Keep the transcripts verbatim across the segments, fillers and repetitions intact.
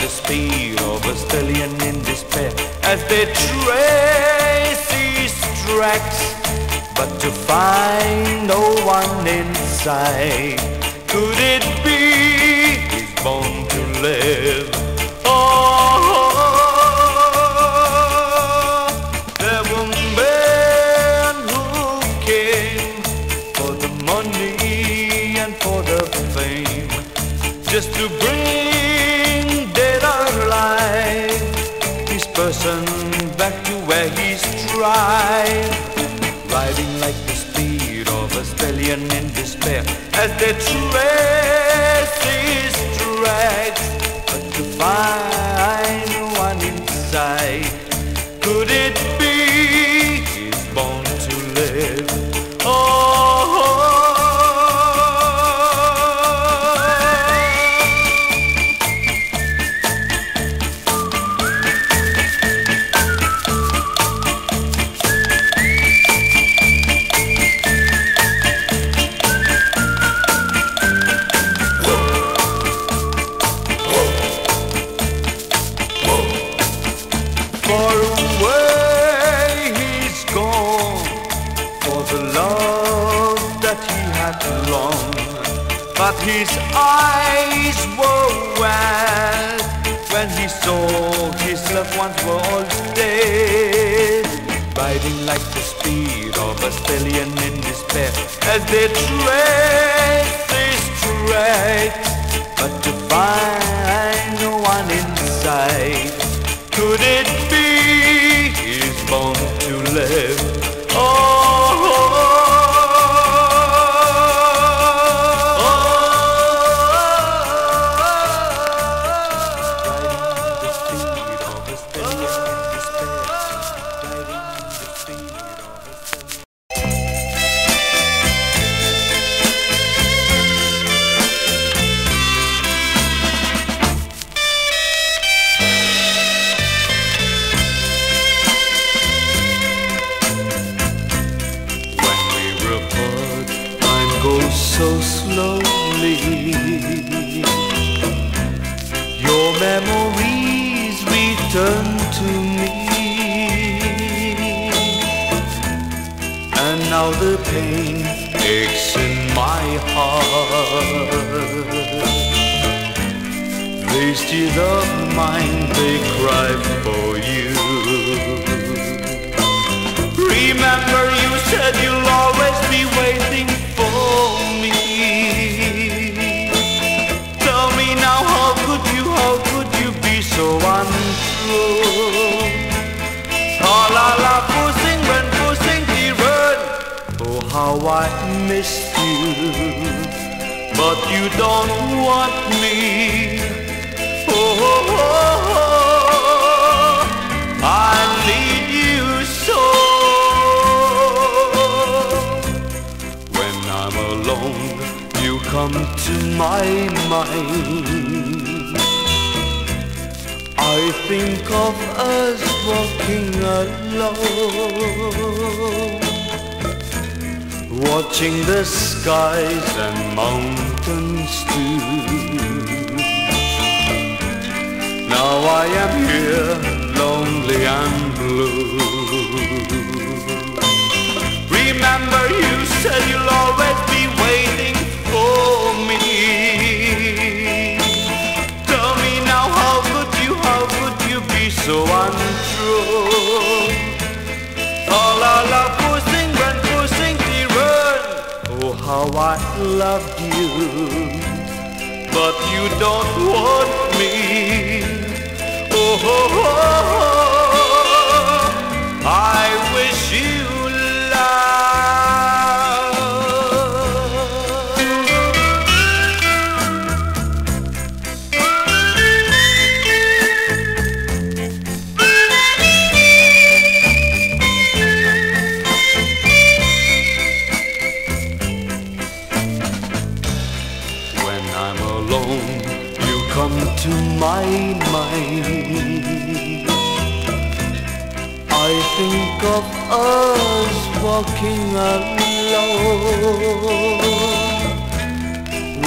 the speed of a stallion in despair as they trace these tracks, but to find no one in sight. Could it be he's born to live? Oh, there were men who came for the money and for the fame, just to bring dead or alive this person back to where he's tried. Riding like the speed of a stallion in despair as they trace his tracks, but to find no one inside. Could it be he's born to live? Oh. But his eyes were wild when he saw his loved ones were all dead. Riding like the speed of a stallion in despair as they trace this track, but to find no one inside. Could it be he's born to live? Oh.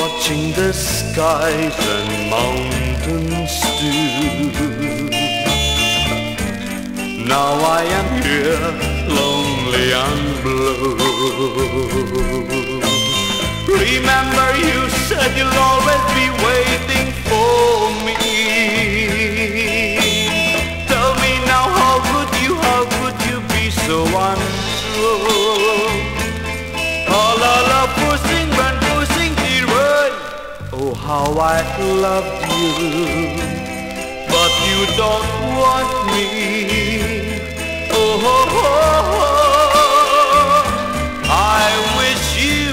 watching the skies and mountains too. Now I am here, lonely and blue. Remember you said you'll always be waiting for me. Tell me now, how could you, how could you be so untrue? All our love pushing and pushing the road. Oh, how I loved you, but you don't want me. Oh, oh, oh, oh. I wish you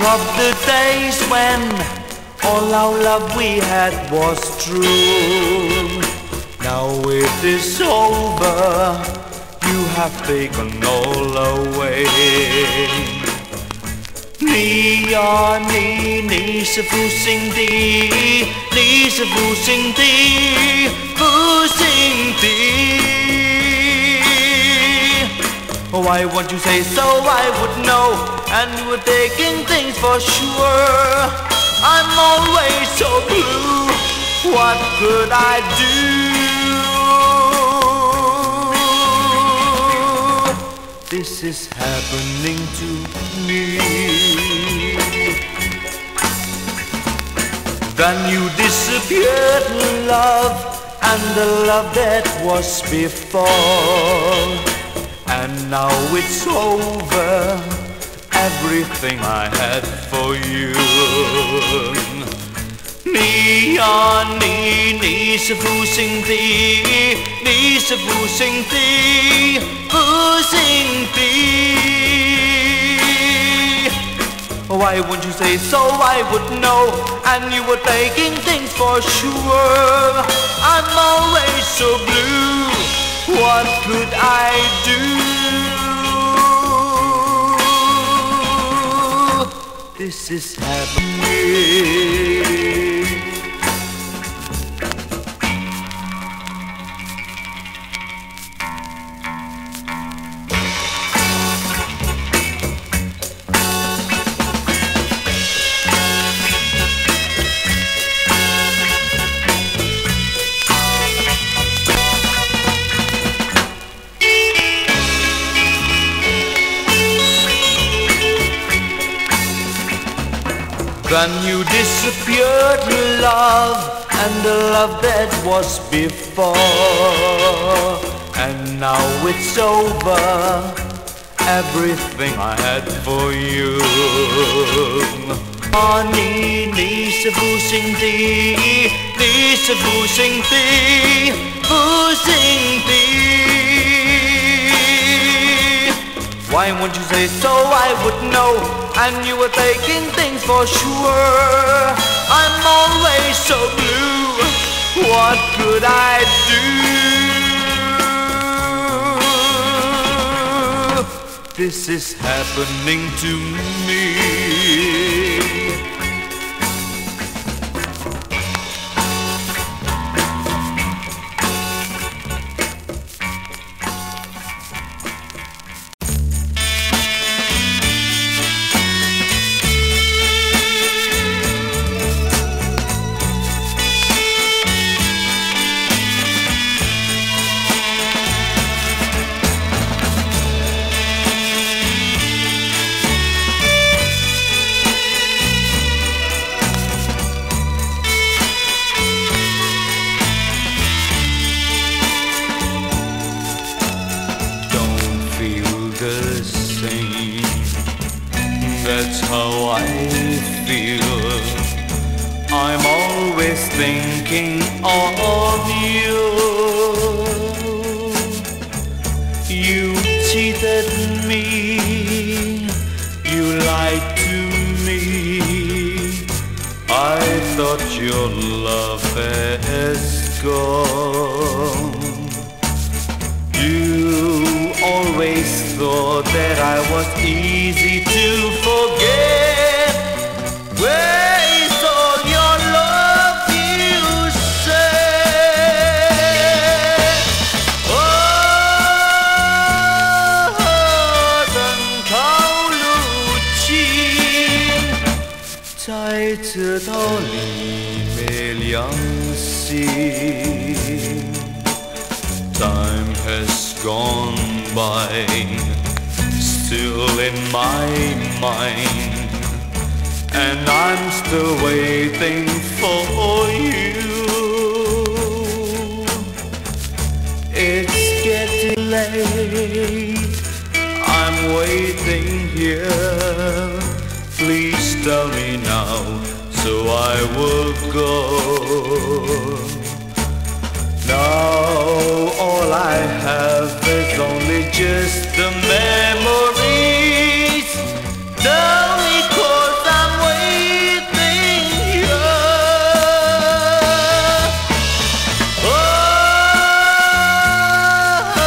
of the days when all our love we had was true. Now it is over, you have taken all away. Ni ya ni, ni se fu sing di, ni se fu sing di, fu sing di. Why won't you say so, I would know. And we're taking things for sure. I'm always so blue. What could I do? This is happening to me. Then you disappeared, love, and the love that was before. And now it's over. Everything I had for you. Ni ya ni, ni se fu sing di, ni se fu sing di, fu sing di. Why would you say so, I would know. And you were taking things for sure. I'm always so blue. What could I do? This is happening. Then you disappeared, love, and the love that was before. And now it's over, everything I had for you. Ni ni se fu sing di, ni se fu sing di, fu sing di. Why won't you say so, I would know. And you were taking things for sure. I'm always so blue. What could I do? This is happening to me. That's how I feel. I'm thinking of you. You cheated me, you lied to me. I thought your love is gone. You always thought that I was easy to forget. Time has gone by, still in my mind, and I'm still waiting for you. It's getting late, I'm waiting here. Please tell me now, so I will go. Now all I have is only just the memories. Tell me, 'cause I'm waiting here. Oh,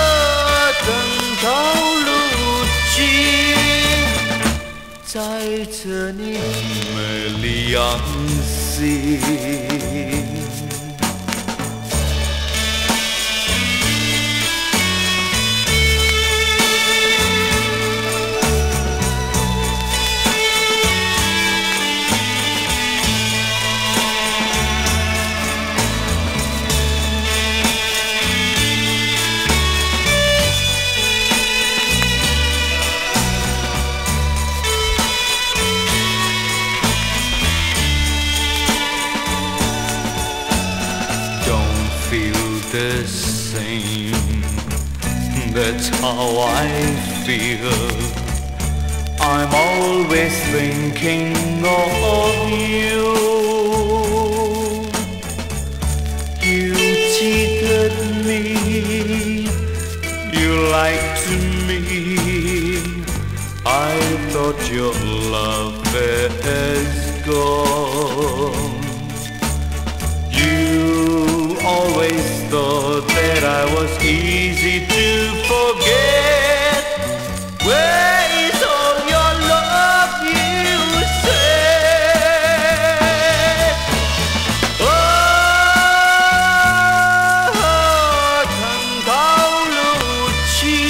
don't call Lucia. Sea. The same, that's how I feel. I'm always thinking of you. You cheated me, you lied to me. I thought your love is gone. You always thought that I was easy to forget. Where is all your love you said? Oh, Tangauluchi,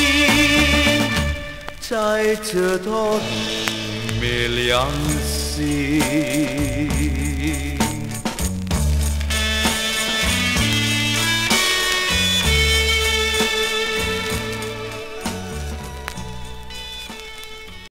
Zeit dort Million See.